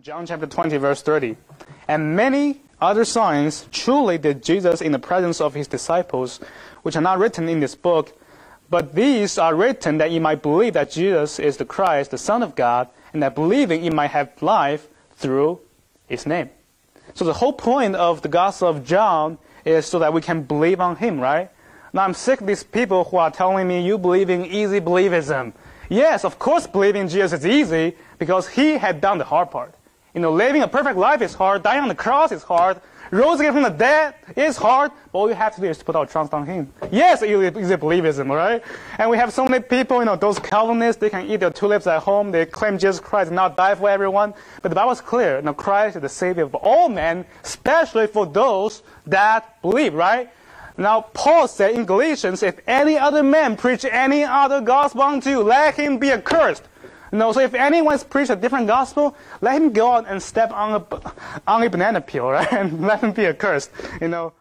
John chapter 20, verse 30. And many other signs truly did Jesus in the presence of his disciples, which are not written in this book, but these are written that ye might believe that Jesus is the Christ, the Son of God, and that believing ye might have life through his name. So the whole point of the Gospel of John is so that we can believe on him, right? Now I'm sick of these people who are telling me you believe in easy believism. Yes, of course believing Jesus is easy because he had done the hard part. You know, living a perfect life is hard, dying on the cross is hard, rose again from the dead is hard, but all you have to do is to put our trust on him. Yes, easy believism, right? And we have so many people, you know, those Calvinists, they can eat their tulips at home, they claim Jesus Christ did not die for everyone, but the Bible is clear, you know, Christ is the Savior of all men, especially for those that believe, right? Now, Paul said in Galatians, if any other man preach any other gospel unto you, let him be accursed. No, so if anyone's preached a different gospel, let him go out and step on a banana peel, right? And let him be accursed, you know.